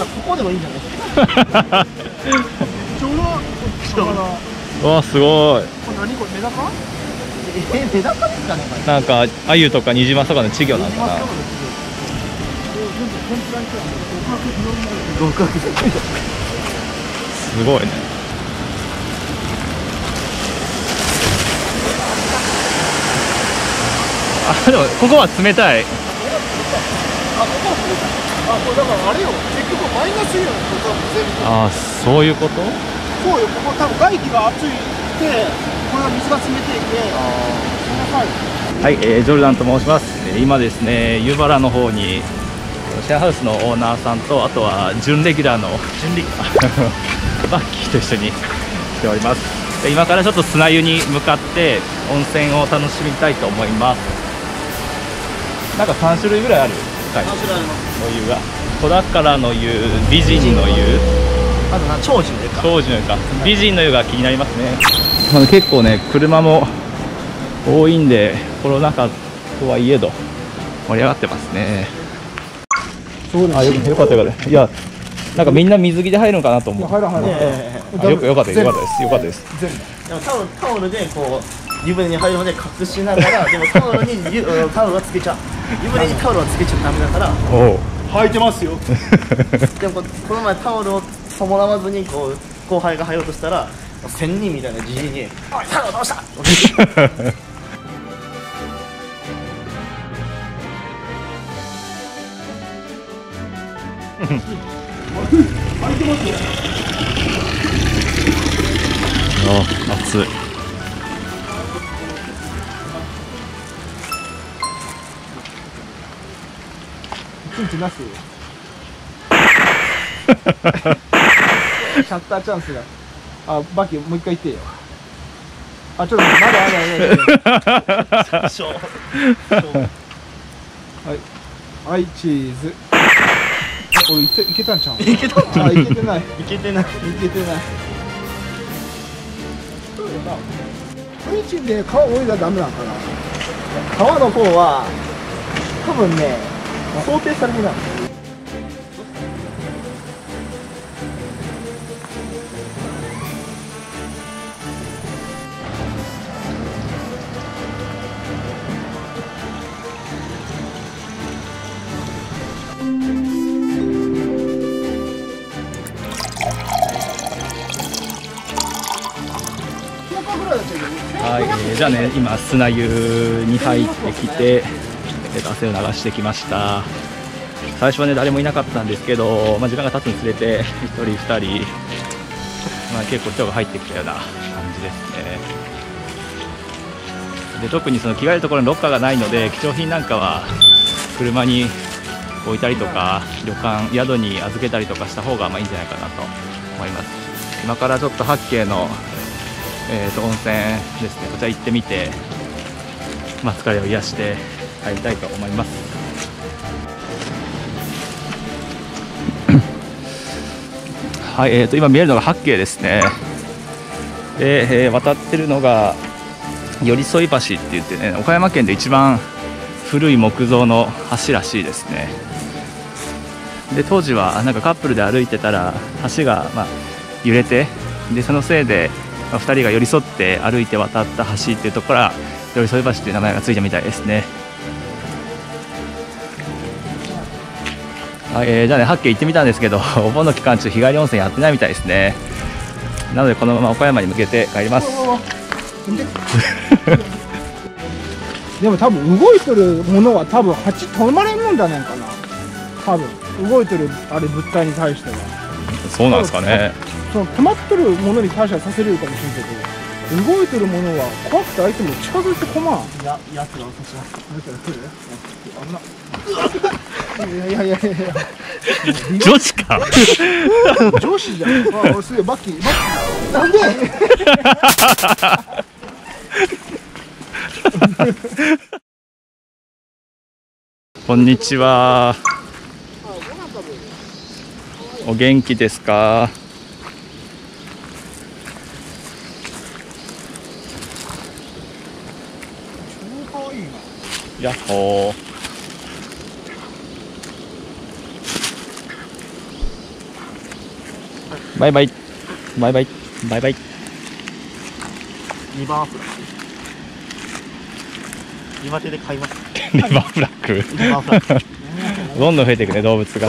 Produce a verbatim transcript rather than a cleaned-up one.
さ、ここでもいいんじゃないちょうど、うわ、すごい。これ何これ、メダカ？え、メダカですかね。なんか、アユとかニジマスとかの稚魚なのかな。すごいね。あ、でも、ここは冷たい。あ、ここは冷たい。あ、これだからあれよ、結局マイナスイオンとか全部。ああ、そういうこと？そうよ、ここ多分外気が熱いって、これは水が冷ていて、はい、えー、ジョルダンと申します。今ですね、湯原の方にシェアハウスのオーナーさんと、あとは準レギュラーの準レギュラーバッキーと一緒に来ております。で、今からちょっと砂湯に向かって温泉を楽しみたいと思います。なんかさん種類ぐらいある。はい、の湯が子宝の湯、美人の湯、あとな長寿の湯か、長寿の湯か、美人の湯が気になりますね。あの結構ね、車も多いんで、コロナ禍とはいえど盛り上がってますね。そうです。あ、よかったよかった。いや、なんかみんな水着で入るのかなと思う。入ら入ら。よくよかったよかったですよかったです。全部。でもタオルタオルでこう。湯船に入るまで隠しながら、でもタオルにタオルはつけちゃう、湯船にタオルはつけちゃダメだから、履いてますよ。でもこの前タオルを伴わずにこう後輩が入ろうとしたら、仙人みたいなじじいにおいタオルどうしたって。履いてますよ。あ、熱い。なすシャッターチャンスが、あ、バキもう一回言ってよ。あ、ちょっとまだまだまだ。はいはいチーズ。おい、いけいけたんちゃう。いけたんちゃう。いけてないいけてないいけてない。そうよな。ブリーチで皮を置いたらダメなのかな。皮の方は多分ね。想定されてない。はい、えー、じゃあね、今砂湯に入ってきて。汗を流してきました。最初はね、誰もいなかったんですけど、まあ、時間が経つにつれてひとりふたり、まあ、結構人が入ってきたような感じですね。で、特にその着替えるところにロッカーがないので、貴重品なんかは車に置いたりとか、旅館宿に預けたりとかした方がまあいいんじゃないかなと思います。今からちょっと八景の、えー、と温泉ですね、こちら行ってみて、まあ、疲れを癒して入りたいと思います。はい、えーと、今見えるのが八景ですね。で、えー、渡ってるのが寄り添い橋って言ってね、岡山県で一番古い木造の橋らしいですね。で、当時はなんかカップルで歩いてたら橋が、まあ、揺れて、でそのせいで、まあ、ふたりが寄り添って歩いて渡った橋っていうところから寄り添い橋っていう名前がついたみたいですね。はい、えー、じゃあね、八景行ってみたんですけど、お盆の期間中、日帰り温泉やってないみたいですね。なので、このまま岡山に向けて帰ります。でも、多分動いてるものは、多分蜂止まれるんじゃないかな。多分動いてる、あれ、物体に対しては。そうなんですかね。その止まってるものに対してはさせれるかもしれないけど、動いてるものは怖くて相手も近づいてこまん。いや、やつらを刺します。危ない。いやいやいやいや女子か女子じゃん。あ、俺すげえバッキーバッキーなんでこんにちは。お元気ですか。やっほー。バイバイバイバイバイバイ。リバーフラッグ岩手で買います。リバーフラッグどんどん増えていくね動物が